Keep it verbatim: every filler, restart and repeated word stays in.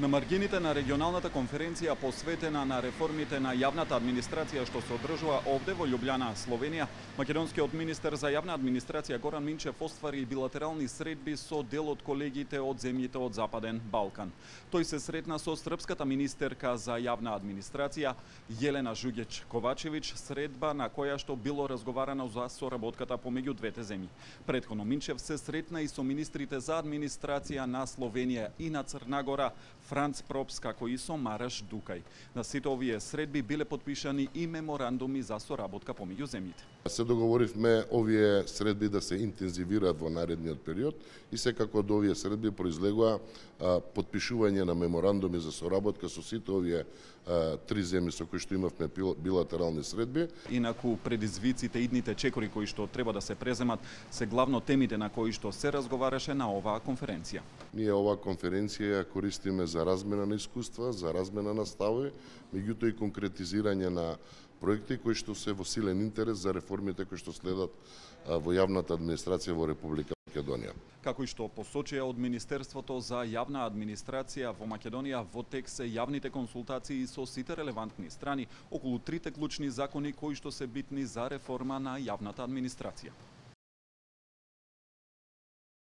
На маргините на регионалната конференција посветена на реформите на јавната администрација што се одржува овде во Љубљана, Словенија, македонскиот министер за јавна администрација Горан Минчев оствари билатерални средби со дел од колегите од земјите од Западен Балкан. Тој се сретна со српската министерка за јавна администрација Јелена Жугеч Ковачевиќ, средба на која што било разговарано за соработката помеѓу двете земји. Претходно Минчев се сретна и со министрите за администрација на Словенија и на Црна Гора, Франц Пропс, како и Сомараш Дукај. На сите овие средби биле подпишани и меморандуми за соработка помеѓу земјите. Се договоривме овие средби да се интензивираат во наредниот период и секако од овие средби произлегува подпишување на меморандуми за соработка со сите овие а, три земји со кои што имавме билатерални средби. Инаку предизвиците, идните чекори кои што треба да се преземат, се главно темите на кои што се разговараше на оваа конференција. Ние оваа конференција користиме за размена на искуства, за размена на ставови, меѓутоа и конкретизирање на проекти кои што се во силен интерес за реформите кои што следат во јавната администрација во Република Македонија. Како и што посочија од Министерството за јавна администрација во Македонија, во тек се јавните консултации со сите релевантни страни околу трите клучни закони кои што се битни за реформа на јавната администрација.